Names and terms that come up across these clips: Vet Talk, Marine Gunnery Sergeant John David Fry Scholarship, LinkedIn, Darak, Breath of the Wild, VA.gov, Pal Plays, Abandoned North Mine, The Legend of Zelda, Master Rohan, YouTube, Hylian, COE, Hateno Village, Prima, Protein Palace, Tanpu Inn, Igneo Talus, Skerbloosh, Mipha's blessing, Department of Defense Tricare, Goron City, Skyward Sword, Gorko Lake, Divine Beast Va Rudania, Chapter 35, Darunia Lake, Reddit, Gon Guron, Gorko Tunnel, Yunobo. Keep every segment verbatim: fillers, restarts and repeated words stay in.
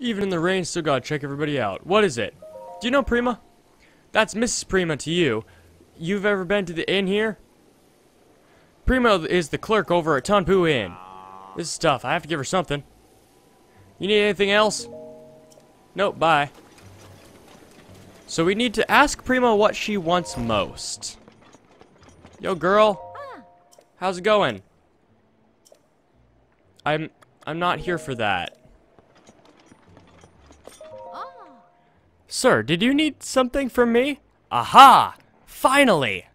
Even in the rain, still gotta check everybody out. What is it? Do you know Prima? That's Missus Prima to you. You've ever been to the inn here? Prima is the clerk over at Tanpu Inn. This is tough. I have to give her something. You need anything else? Nope, bye. So we need to ask Prima what she wants most. Yo, girl. How's it going? I'm I'm not here for that. Sir, did you need something from me? Aha! Finally!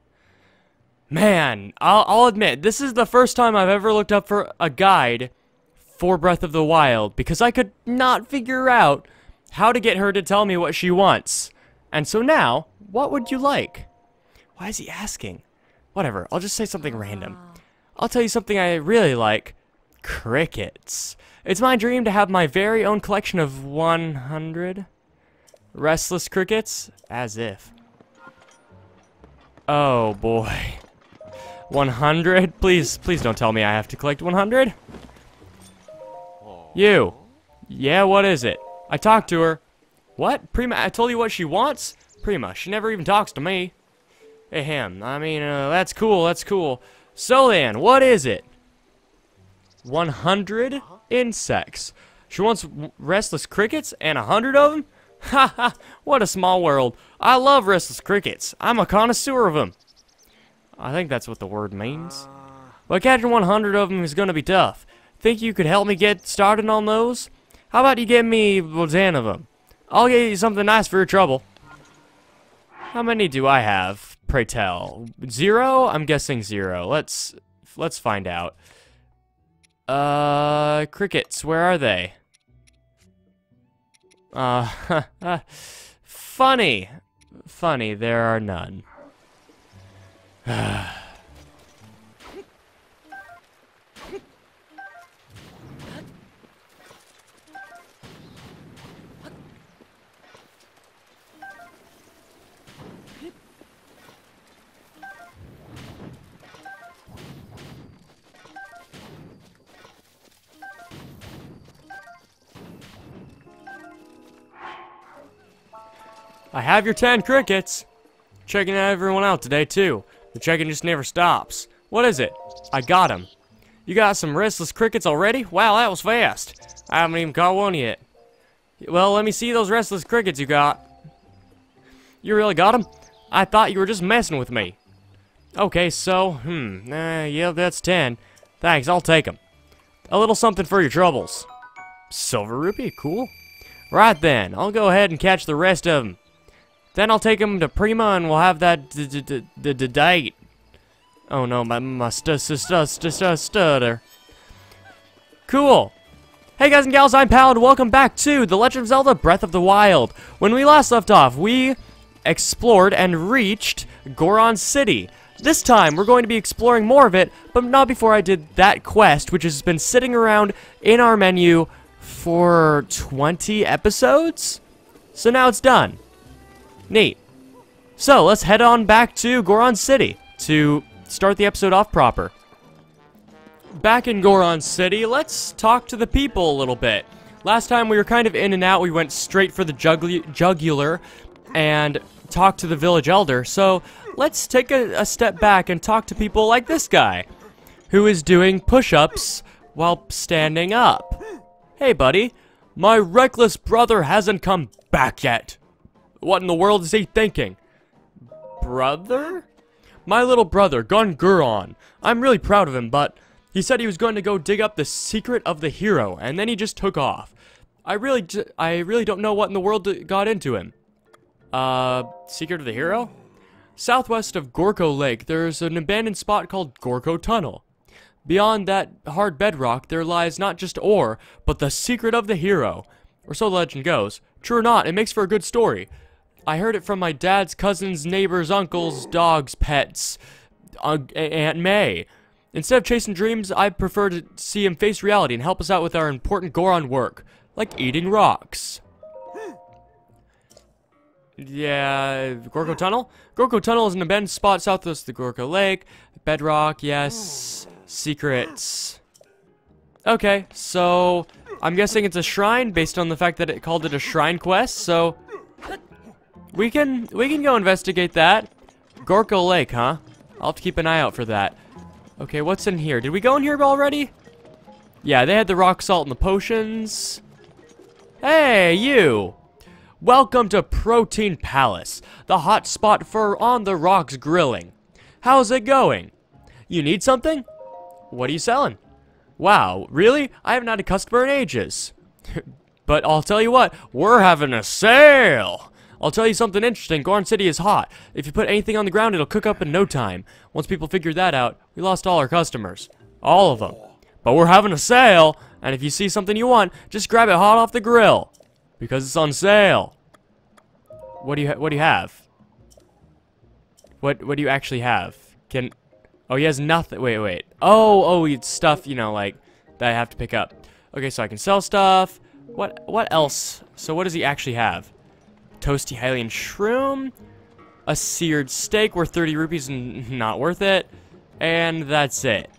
Man, I'll, I'll admit, this is the first time I've ever looked up for a guide for Breath of the Wild, because I could not figure out how to get her to tell me what she wants. And so now, what would you like? Why is he asking? Whatever, I'll just say something random. I'll tell you something I really like. Crickets. It's my dream to have my very own collection of one hundred... restless crickets? As if. Oh boy. one hundred? Please, please don't tell me I have to collect one hundred? You. Yeah, what is it? I talked to her. What? Prima, I told you what she wants? Prima, she never even talks to me. Hey, him. I mean, uh, that's cool, that's cool. So then, what is it? one hundred insects. She wants restless crickets and one hundred of them? Haha, what a small world. I love restless crickets. I'm a connoisseur of them. I think that's what the word means. But catching one hundred of them is going to be tough. Think you could help me get started on those? How about you give me ten of them? I'll get you something nice for your trouble. How many do I have, pray tell? Zero? I'm guessing zero. Let's, let's find out. Uh, crickets, where are they? Uh, funny. Funny, there are none. I have your ten crickets. Checking everyone out today, too. The checking just never stops. What is it? I got him. You got some restless crickets already? Wow, that was fast. I haven't even caught one yet. Well, let me see those restless crickets you got. You really got them? I thought you were just messing with me. Okay, so, hmm. Uh, yeah, that's ten. Thanks, I'll take them. A little something for your troubles. Silver rupee, cool. Right then, I'll go ahead and catch the rest of them. Then I'll take him to Prima and we'll have that d d d d d date. Oh no, my my stu stu stu stu stu stutter. Cool. Hey guys and gals, I'm Pal and welcome back to The Legend of Zelda Breath of the Wild. When we last left off, we explored and reached Goron City. This time, we're going to be exploring more of it, but not before I did that quest, which has been sitting around in our menu for twenty episodes? So now it's done. Neat. So, let's head on back to Goron City to start the episode off proper. Back in Goron City, let's talk to the people a little bit. Last time we were kind of in and out, we went straight for the jugular and talked to the village elder. So, let's take a, a step back and talk to people like this guy, who is doing push-ups while standing up. Hey, buddy. My reckless brother hasn't come back yet. What in the world is he thinking? Brother? My little brother, Gon Guron. I'm really proud of him, but he said he was going to go dig up the secret of the hero, and then he just took off. I really j I really don't know what in the world got into him. Uh, secret of the hero? Southwest of Gorko Lake, there's an abandoned spot called Gorko Tunnel. Beyond that hard bedrock, there lies not just ore, but the secret of the hero. Or so the legend goes. True or not, it makes for a good story. I heard it from my dad's cousins, neighbors, uncles, dogs, pets, uh, Aunt May. Instead of chasing dreams, I prefer to see him face reality and help us out with our important Goron work, like eating rocks. Yeah, Gorko Tunnel? Gorko Tunnel is an abandoned spot southwest of the Gorko Lake. Bedrock, yes. Secrets. Okay, so I'm guessing it's a shrine based on the fact that it called it a shrine quest, so we can we can go investigate that. Gorko Lake, huh? I'll have to keep an eye out for that. Okay, what's in here? Did we go in here already? Yeah, they had the rock salt and the potions. Hey, you! Welcome to Protein Palace, the hot spot for on the rocks grilling. How's it going? You need something? What are you selling? Wow, really? I haven't had a customer in ages. But I'll tell you what, we're having a sale! I'll tell you something interesting, Goron City is hot. If you put anything on the ground, it'll cook up in no time. Once people figure that out, we lost all our customers. All of them. But we're having a sale, and if you see something you want, just grab it hot off the grill. Because it's on sale. What do you ha what do you have? What what do you actually have? Can Oh, he has nothing. Wait, wait. Oh, oh, it's stuff, you know, like that I have to pick up. Okay, so I can sell stuff. What what else? So what does he actually have? Toasty Hylian shroom, a seared steak worth thirty rupees and not worth it, and that's it.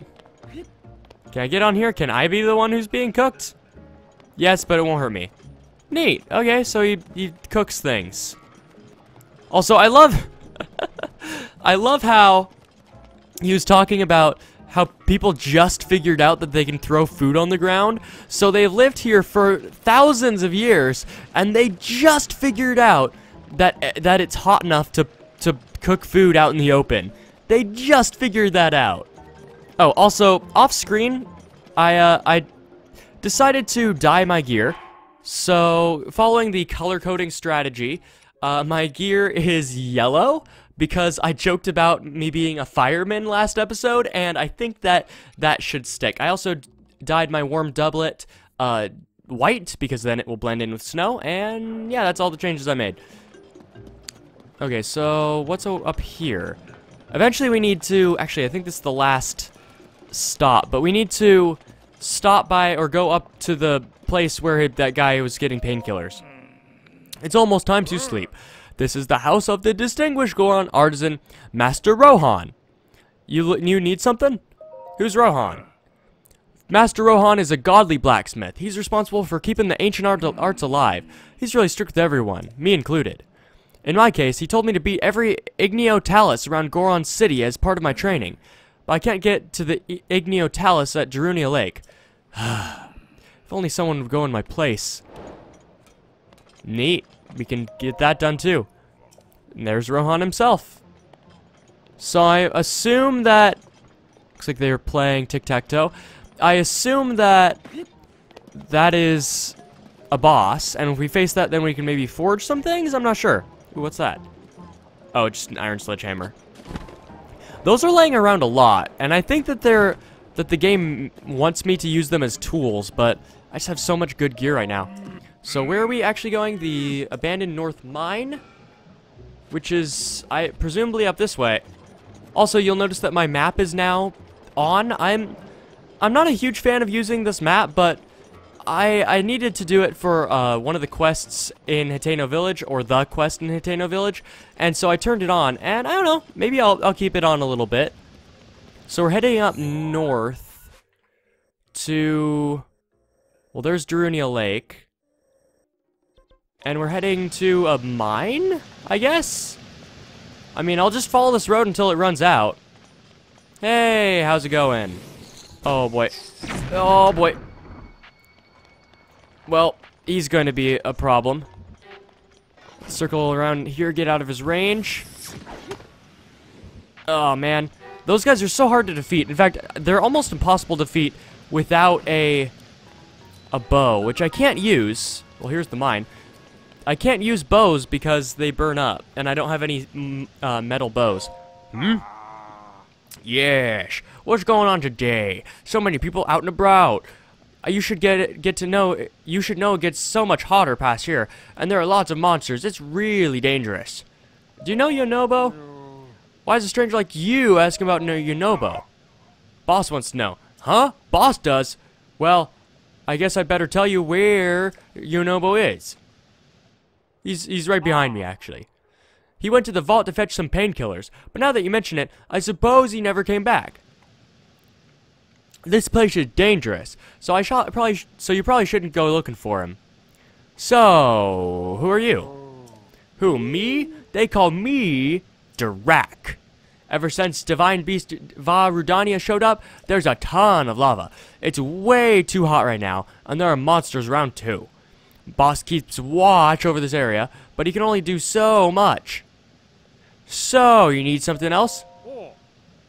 Can I get on here? Can I be the one who's being cooked? Yes, but it won't hurt me. Neat. Okay, so he, he cooks things. Also, I love... I love how he was talking about how people just figured out that they can throw food on the ground. So they've lived here for thousands of years, and they just figured out that that it's hot enough to, to cook food out in the open. They just figured that out. Oh, also, off-screen, I, uh, I decided to dye my gear. So, following the color-coding strategy, uh, my gear is yellow, because I joked about me being a fireman last episode, and I think that that should stick. I also dyed my warm doublet uh, white, because then it will blend in with snow, and yeah, that's all the changes I made. Okay, so what's up here? Eventually we need to, actually I think this is the last stop, but we need to stop by or go up to the place where that guy was getting painkillers. It's almost time to sleep. This is the house of the distinguished Goron artisan, Master Rohan. You, you need something? Who's Rohan? Master Rohan is a godly blacksmith. He's responsible for keeping the ancient art, arts alive. He's really strict with everyone, me included. In my case, he told me to beat every Igneo Talus around Goron City as part of my training. But I can't get to the I Igneo Talus at Darunia Lake. If only someone would go in my place. Neat. We can get that done too. And there's Rohan himself. So I assume that... Looks like they were playing tic-tac-toe. I assume that that is a boss. And if we face that, then we can maybe forge some things? I'm not sure. Ooh, what's that? Oh, just an iron sledgehammer. Those are laying around a lot. And I think that they're... That the game wants me to use them as tools. But I just have so much good gear right now. So where are we actually going? The Abandoned North Mine, which is I presumably up this way. Also, you'll notice that my map is now on. I'm I'm not a huge fan of using this map, but I I needed to do it for uh, one of the quests in Hateno Village, or the quest in Hateno Village, and so I turned it on. And I don't know, maybe I'll I'll keep it on a little bit. So we're heading up north to well, there's Darunia Lake. And we're heading to a mine, I guess? I mean, I'll just follow this road until it runs out. Hey, how's it going? Oh, boy. Oh, boy. Well, he's going to be a problem. Circle around here, get out of his range. Oh, man. Those guys are so hard to defeat. In fact, they're almost impossible to defeat without a, a bow, which I can't use. Well, here's the mine. I can't use bows because they burn up, and I don't have any mm, uh, metal bows. Hmm? Yes. What's going on today? So many people out and about. You should get get to know. You should know it gets so much hotter past here, and there are lots of monsters. It's really dangerous. Do you know Yunobo? Why is a stranger like you asking about no Yunobo? Boss wants to know. Huh? Boss does? Well, I guess I better tell you where Yunobo is. He's, he's right behind me, actually. He went to the vault to fetch some painkillers, but now that you mention it, I suppose he never came back. This place is dangerous, so I shot probably sh so you probably shouldn't go looking for him. So, who are you? Who, me? They call me Darak. Ever since Divine Beast Va Rudania showed up, there's a ton of lava. It's way too hot right now, and there are monsters around too. Boss keeps watch over this area, but he can only do so much. So, you need something else?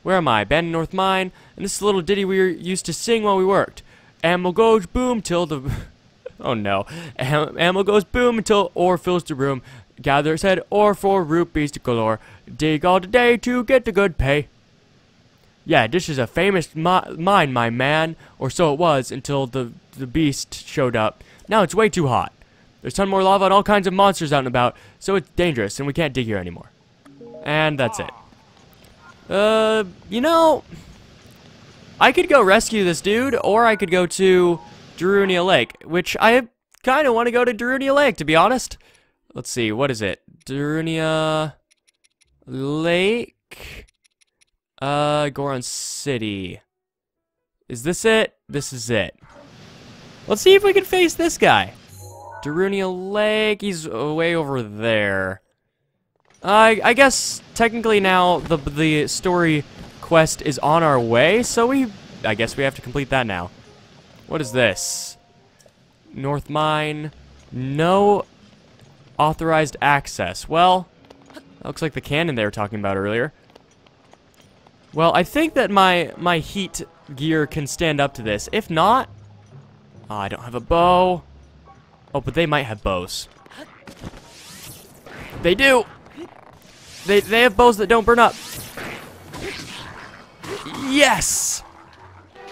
Where am I? Abandoned North Mine, and this is a little ditty we used to sing while we worked. And we'll go boom till the... oh no. Ammo goes boom until ore fills the room. Gathers head ore for rupees to galore. Dig all the day to get the good pay. Yeah, this is a famous mi mine, my man. Or so it was until the, the beast showed up. Now it's way too hot. There's a ton more lava and all kinds of monsters out and about. So it's dangerous and we can't dig here anymore. And that's it. Uh, you know... I could go rescue this dude, or I could go to... Darunia Lake, which I kind of want to go to Darunia Lake, to be honest. Let's see, what is it? Darunia Lake, uh, Goron City. Is this it? This is it. Let's see if we can face this guy. Darunia Lake, he's way over there. I I guess technically now the the story quest is on our way, so we I guess we have to complete that now. What is this? North Mine. No authorized access. Well, that looks like the cannon they were talking about earlier. Well, I think that my my heat gear can stand up to this. If not, oh, I don't have a bow. Oh, but they might have bows. They do. They they have bows that don't burn up. Yes.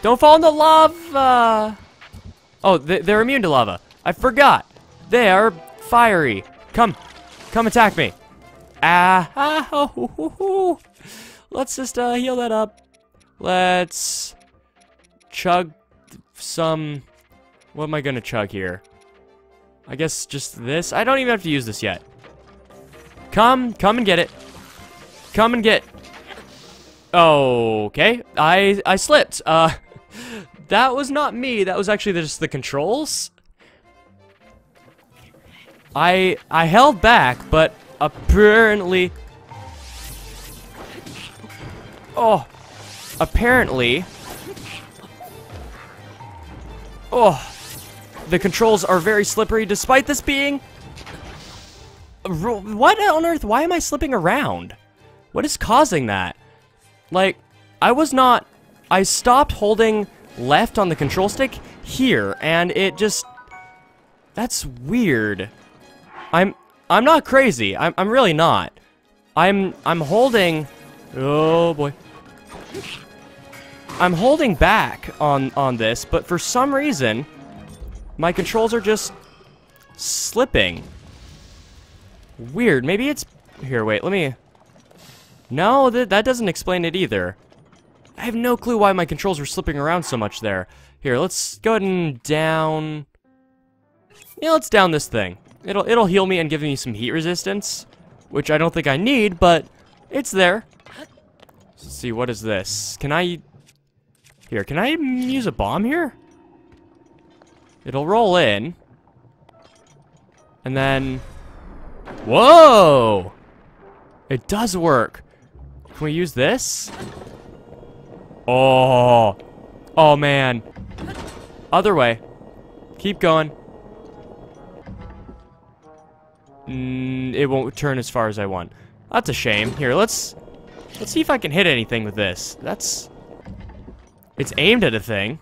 Don't fall in the lava! Oh, they're immune to lava. I forgot. They are fiery. Come. Come attack me. Ah, ah oh, hoo, hoo, hoo. Let's just uh, heal that up. Let's chug some... What am I going to chug here? I guess just this. I don't even have to use this yet. Come. Come and get it. Come and get... Okay. I, I slipped. Uh... That was not me. That was actually just the controls. I I held back, but apparently, oh, apparently, oh, the controls are very slippery. Despite this being, what on earth? Why am I slipping around? What is causing that? Like, I was not. I stopped holding left on the control stick here, and it just... That's weird. I'm I'm not crazy. I'm, I'm really not. I'm I'm holding... Oh, boy. I'm holding back on, on this, but for some reason, my controls are just slipping. Weird. Maybe it's... Here, wait, let me... No, th that doesn't explain it either. I have no clue why my controls were slipping around so much there. Here, let's go ahead and down... Yeah, let's down this thing. It'll it'll heal me and give me some heat resistance, which I don't think I need, but it's there. Let's see, what is this? Can I... Here, can I use a bomb here? It'll roll in. And then... Whoa! It does work. Can we use this? Oh, oh man. Other way. Keep going. Mm, it won't turn as far as I want. That's a shame. Here, let's let's see if I can hit anything with this. That's it's aimed at a thing.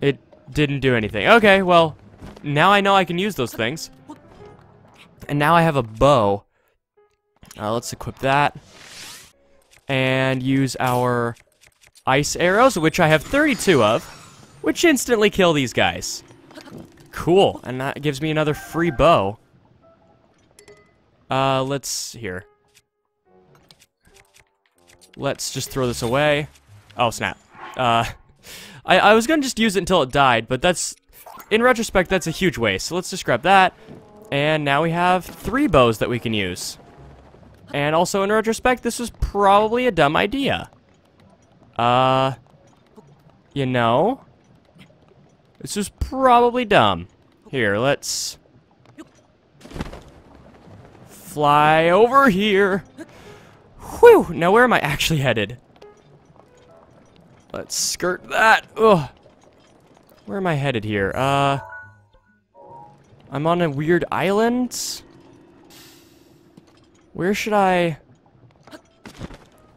It didn't do anything. Okay, well, now I know I can use those things. And now I have a bow. Uh, let's equip that. And use our ice arrows, which I have thirty-two of, which instantly kill these guys. Cool, and that gives me another free bow. Uh, let's, here. Let's just throw this away. Oh, snap. Uh, I, I was gonna just use it until it died, but that's, in retrospect, that's a huge waste. So let's just grab that, and now we have three bows that we can use. And also, in retrospect, this was probably a dumb idea. Uh, you know, this is probably dumb. Here, let's fly over here. Whew, now where am I actually headed? Let's skirt that. Ugh. Where am I headed here? Uh, I'm on a weird island. Where should I...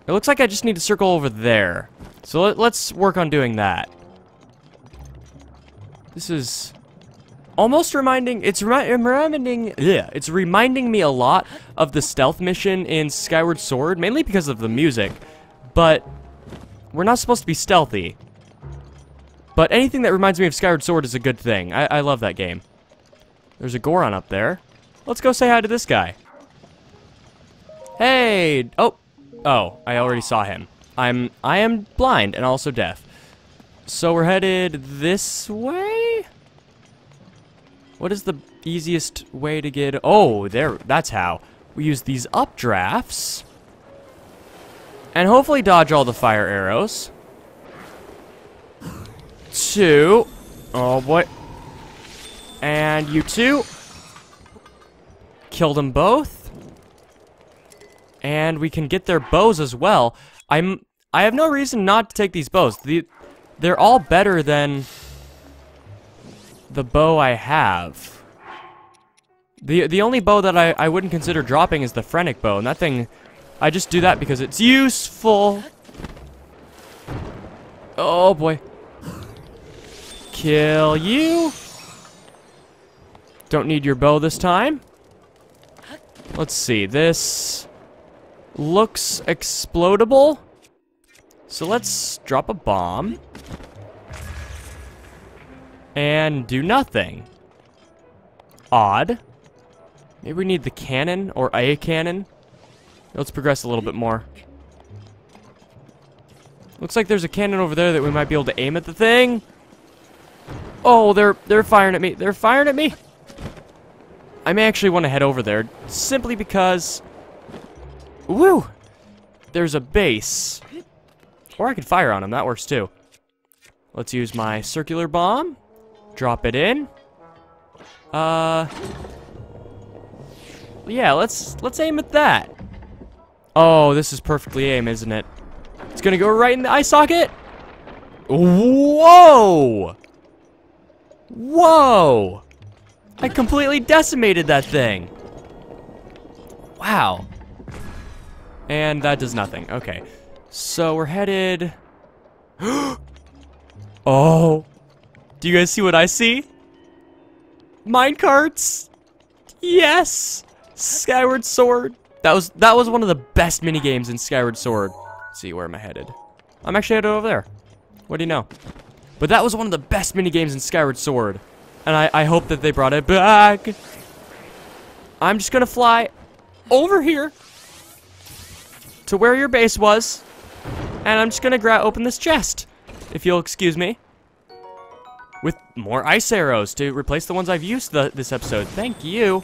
It looks like I just need to circle over there. So let, let's work on doing that. This is almost reminding... It's reminding... Yeah, it's reminding me a lot of the stealth mission in Skyward Sword, mainly because of the music. But we're not supposed to be stealthy. But anything that reminds me of Skyward Sword is a good thing. I, I love that game. There's a Goron up there. Let's go say hi to this guy. Hey! Oh! Oh, I already saw him. I'm I am blind and also deaf. So we're headed this way? What is the easiest way to get... Oh, there. That's how. We use these updrafts. And hopefully dodge all the fire arrows. Two. Oh, boy. And you two. Kill them both. And we can get their bows as well. I'm, I have no reason not to take these bows. The, they're all better than the bow I have. The, the only bow that I, I wouldn't consider dropping is the Frenic bow. And that thing, I just do that because it's useful. Oh boy. Kill you. Don't need your bow this time. Let's see, this... looks explodable. So let's drop a bomb. And do nothing. Odd. Maybe we need the cannon or a cannon. Let's progress a little bit more. Looks like there's a cannon over there that we might be able to aim at the thing. Oh, they're they're firing at me. They're firing at me. I may actually want to head over there simply because... Woo! There's a base. Or I could fire on him. That works too. Let's use my circular bomb. Drop it in. Uh. Yeah, let's let's aim at that. Oh, this is perfectly aimed, isn't it? It's gonna go right in the eye socket. Whoa! Whoa! I completely decimated that thing. Wow. And that does nothing. Okay. So we're headed... Oh! Do you guys see what I see? Minecarts! Yes! Skyward Sword! That was that was one of the best minigames in Skyward Sword. Let's see, where am I headed? I'm actually headed over there. What do you know? But that was one of the best minigames in Skyward Sword. And I, I hope that they brought it back. I'm just gonna fly over here to where your base was, and I'm just gonna grab open this chest, if you'll excuse me, with more ice arrows to replace the ones I've used the, this episode. Thank you.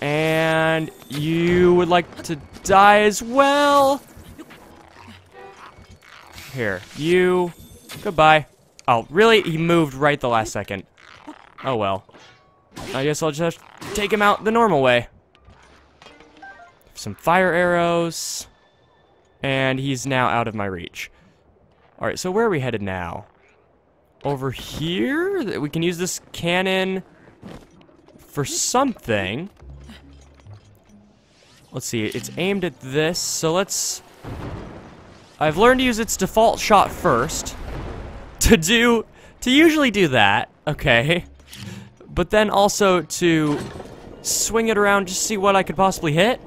And you would like to die as well. Here, you. Goodbye. Oh, really? He moved right the last second. Oh well. I guess I'll just take him out the normal way. Some fire arrows, and he's now out of my reach. All right, so where are we headed now? Over here? We can use this cannon for something. Let's see, it's aimed at this, so let's... I've learned to use its default shot first. To do... to usually do that, okay. But then also to swing it around just to see what I could possibly hit.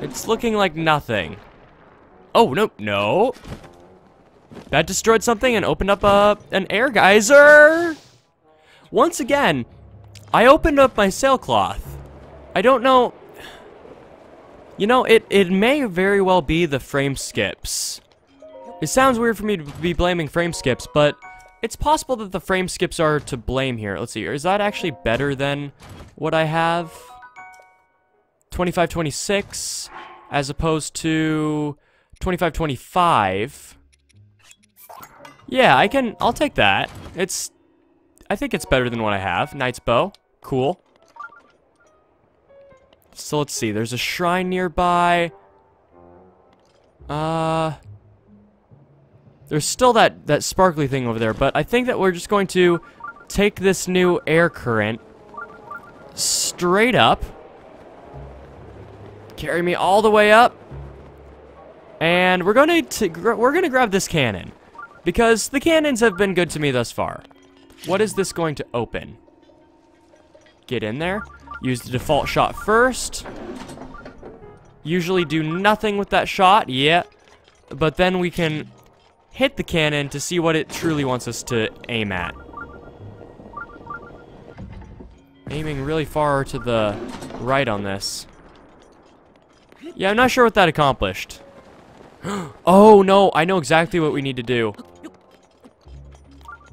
It's looking like nothing. Oh, no, no. That destroyed something and opened up a, an air geyser. Once again, I opened up my sailcloth. I don't know. You know, it, it may very well be the frame skips. It sounds weird for me to be blaming frame skips, but it's possible that the frame skips are to blame here. Let's see, is that actually better than what I have? twenty-five, twenty-six. as opposed to twenty-five twenty-five. Yeah, I can, I'll take that. It's, I think it's better than what I have. Knight's Bow, cool. So let's see, there's a shrine nearby. Uh, there's still that, that sparkly thing over there, but I think that we're just going to take this new air current straight up. Carry me all the way up. And we're going to, we're going to grab this cannon, because the cannons have been good to me thus far. What is this going to open? Get in there. Use the default shot first. Usually do nothing with that shot. Yeah. But then we can hit the cannon to see what it truly wants us to aim at. Aiming really far to the right on this. Yeah, I'm not sure what that accomplished. Oh, no. I know exactly what we need to do.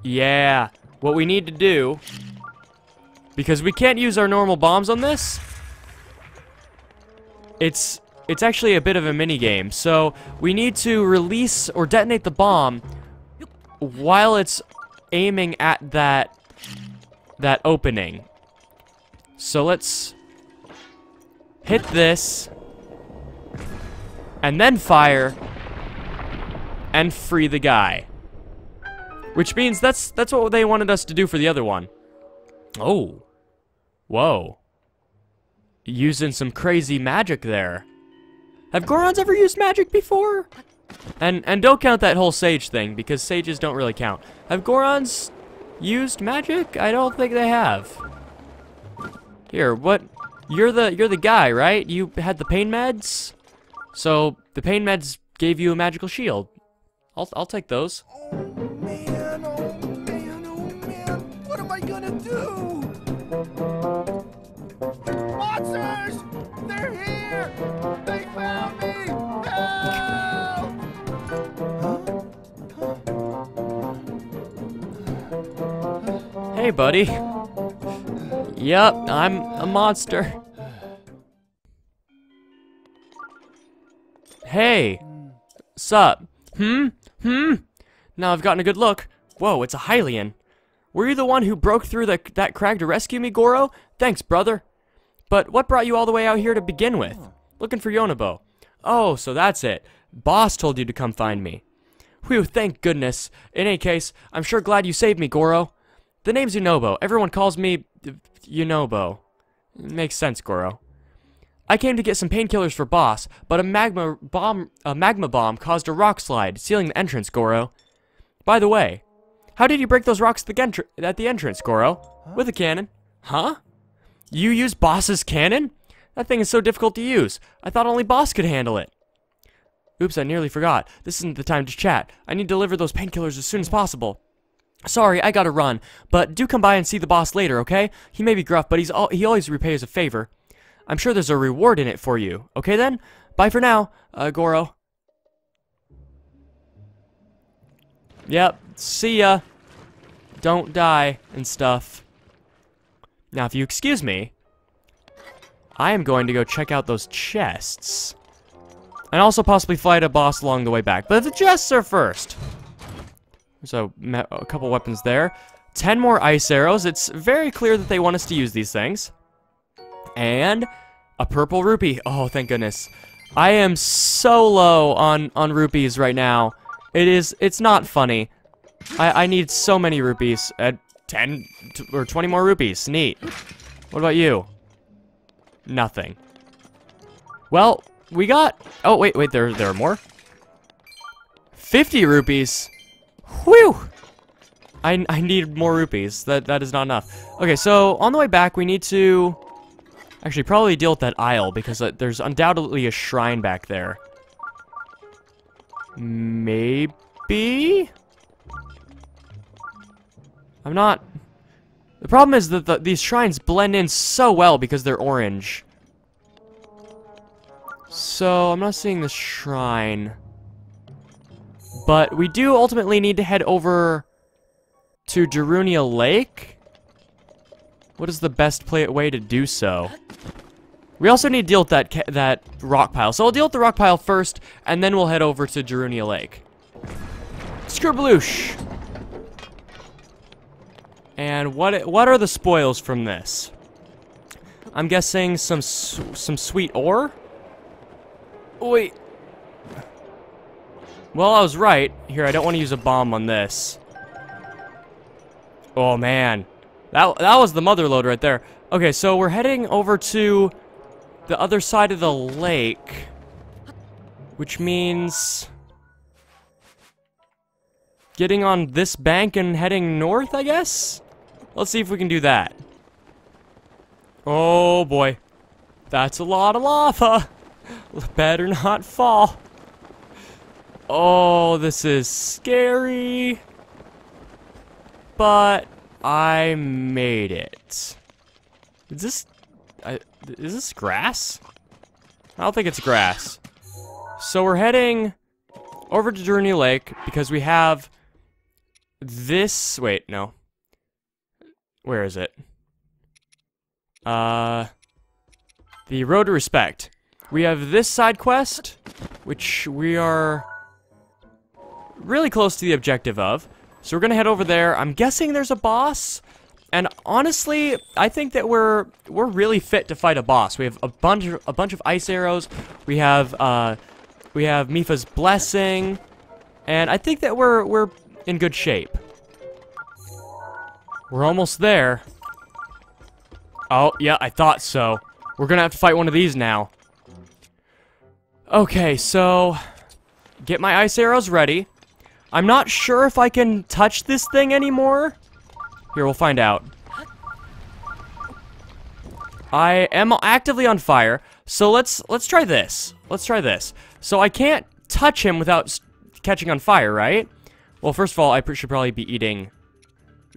Yeah. What we need to do... because we can't use our normal bombs on this. It's it's actually a bit of a mini-game. So we need to release or detonate the bomb while it's aiming at that that opening. So let's hit this and then fire and free the guy. Which means that's that's what they wanted us to do for the other one. Oh. Whoa. Using some crazy magic there. Have Gorons ever used magic before? And and don't count that whole sage thing, because sages don't really count. Have Gorons used magic? I don't think they have. Here, what? You're the you're the guy, right? You had the pain meds? So the pain meds gave you a magical shield. I'll I'll take those. Hey, buddy. Yep, I'm a monster. Hey. Sup? Hmm? Hmm? Now I've gotten a good look. Whoa, it's a Hylian. Were you the one who broke through the, that crag to rescue me, Goro? Thanks, brother. But what brought you all the way out here to begin with? Looking for Yunobo. Oh, so that's it. Boss told you to come find me. Whew, thank goodness. In any case, I'm sure glad you saved me, Goro. The name's Yunobo. Everyone calls me Yunobo. Makes sense, Goro. I came to get some painkillers for Boss, but a magma bomb, a magma bomb caused a rock slide, sealing the entrance, Goro. By the way, how did you break those rocks at the entrance, Goro? With a cannon. Huh? You used Boss's cannon? That thing is so difficult to use. I thought only Boss could handle it. Oops, I nearly forgot. This isn't the time to chat. I need to deliver those painkillers as soon as possible. Sorry, I gotta run, but do come by and see the boss later, okay? He may be gruff, but he's al he always repays a favor. I'm sure there's a reward in it for you. Okay then? Bye for now, uh, Goro. Yep, see ya. Don't die and stuff. Now, if you excuse me, I am going to go check out those chests. And also possibly fight a boss along the way back, but the chests are first. So, a couple weapons there. Ten more ice arrows. It's very clear that they want us to use these things. And a purple rupee. Oh, thank goodness. I am so low on, on rupees right now. It is, it's not funny. I, I need so many rupees. At uh, ten or twenty more rupees. Neat. What about you? Nothing. Well, we got... Oh, wait, wait, there, there are more. fifty rupees. Whew! I, I need more rupees. That that is not enough. Okay, so on the way back, we need to actually probably deal with that aisle, because uh, there's undoubtedly a shrine back there. Maybe? I'm not... The problem is that the, these shrines blend in so well because they're orange. So, I'm not seeing the shrine... But we do ultimately need to head over to Darunia Lake. What is the best play way to do so? We also need to deal with that ca that rock pile. So I'll deal with the rock pile first, and then we'll head over to Darunia Lake. Skerbloosh! And what what are the spoils from this? I'm guessing some some sweet ore? Wait. Well, I was right. Here, I don't want to use a bomb on this. Oh, man. That, that was the mother lode right there. Okay, so we're heading over to the other side of the lake, which means getting on this bank and heading north, I guess? Let's see if we can do that. Oh, boy. That's a lot of lava. Better not fall. Oh, this is scary. But I made it. Is this... I, is this grass? I don't think it's grass. So we're heading over to Darunia Lake because we have this... Wait, no. Where is it? Uh, the Road to Respect. We have this side quest, which we are really close to the objective of. So we're gonna head over there. I'm guessing there's a boss. And honestly, I think that we're we're really fit to fight a boss. We have a bunch of, a bunch of ice arrows. We have uh, we have Mipha's blessing, and I think that we're we're in good shape. We're almost there. Oh yeah, I thought so. We're gonna have to fight one of these now. Okay, so get my ice arrows ready. I'm not sure if I can touch this thing anymore. Here, we'll find out. I am actively on fire, so let's let's try this. Let's try this. So I can't touch him without catching on fire, right? Well, first of all, I should probably be eating...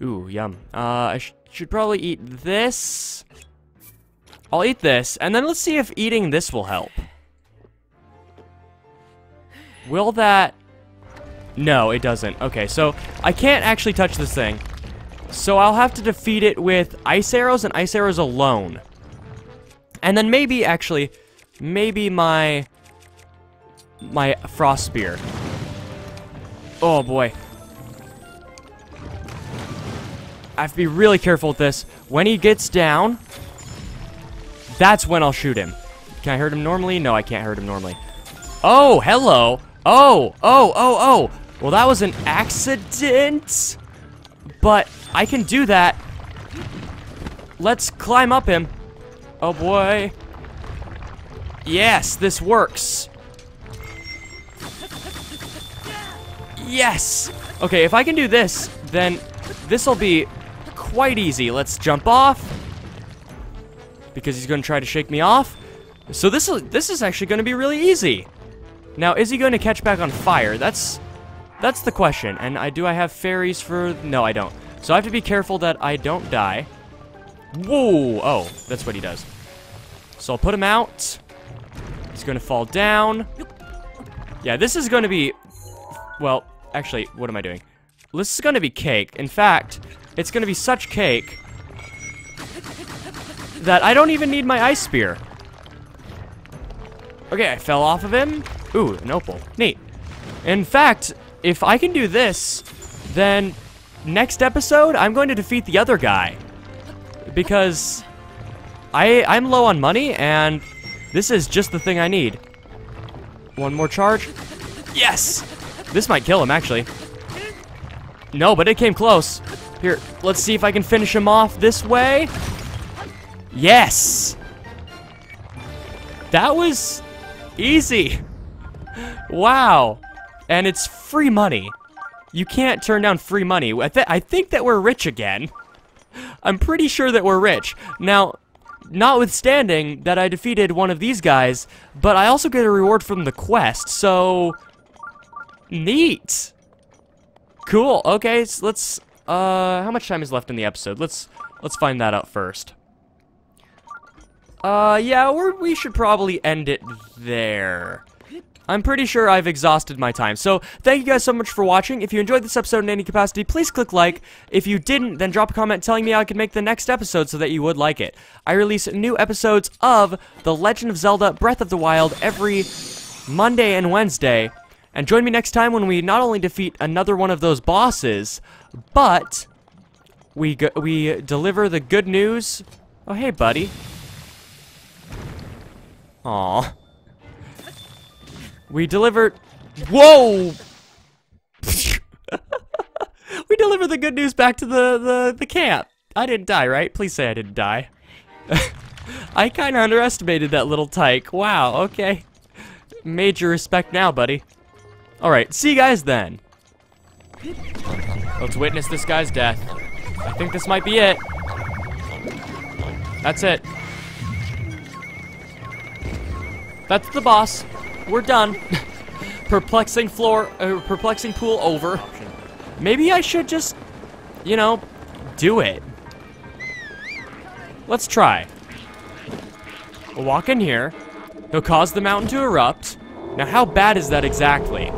Ooh, yum. Uh, I sh should probably eat this. I'll eat this, and then let's see if eating this will help. Will that... No, it doesn't. Okay, so I can't actually touch this thing. So I'll have to defeat it with ice arrows and ice arrows alone. And then maybe, actually, maybe my... My frost spear. Oh, boy. I have to be really careful with this. When he gets down, that's when I'll shoot him. Can I hurt him normally? No, I can't hurt him normally. Oh, hello. Oh, oh, oh, oh. Well, that was an accident. But I can do that. Let's climb up him. Oh, boy. Yes, this works. Yes. Okay, if I can do this, then this'll be quite easy. Let's jump off. Because he's going to try to shake me off. So this is, this is actually going to be really easy. Now, is he going to catch back on fire? That's... That's the question. And I do I have fairies for... No, I don't. So I have to be careful that I don't die. Whoa! Oh, that's what he does. So I'll put him out. He's going to fall down. Yeah, this is going to be... Well, actually, what am I doing? This is going to be cake. In fact, it's going to be such cake that I don't even need my ice spear. Okay, I fell off of him. Ooh, an opal. Neat. In fact... If I can do this, then next episode, I'm going to defeat the other guy. Because I, I'm low on money, and this is just the thing I need. One more charge. Yes! This might kill him, actually. No, but it came close. Here, let's see if I can finish him off this way. Yes! That was easy. Wow. And it's free money. You can't turn down free money. I, th I think that we're rich again. I'm pretty sure that we're rich. Now, notwithstanding that I defeated one of these guys, but I also get a reward from the quest, so... Neat! Cool, okay, so let's... Uh, how much time is left in the episode? Let's let's find that out first. Uh, yeah, we're, we should probably end it there. I'm pretty sure I've exhausted my time. So, thank you guys so much for watching. If you enjoyed this episode in any capacity, please click like. If you didn't, then drop a comment telling me I could make the next episode so that you would like it. I release new episodes of The Legend of Zelda Breath of the Wild every Monday and Wednesday. And join me next time when we not only defeat another one of those bosses, but we go we deliver the good news. Oh, hey, buddy. Aw. We delivered... Whoa! We delivered the good news back to the, the, the camp. I didn't die, right? Please say I didn't die. I kind of underestimated that little tyke. Wow, okay. Major respect now, buddy. Alright, see you guys then. Let's witness this guy's death. I think this might be it. That's it. That's the boss. We're done. Perplexing floor, uh, perplexing pool over. Maybe I should just, you know, do it. Let's try. We'll walk in here. He'll cause the mountain to erupt. Now, how bad is that exactly?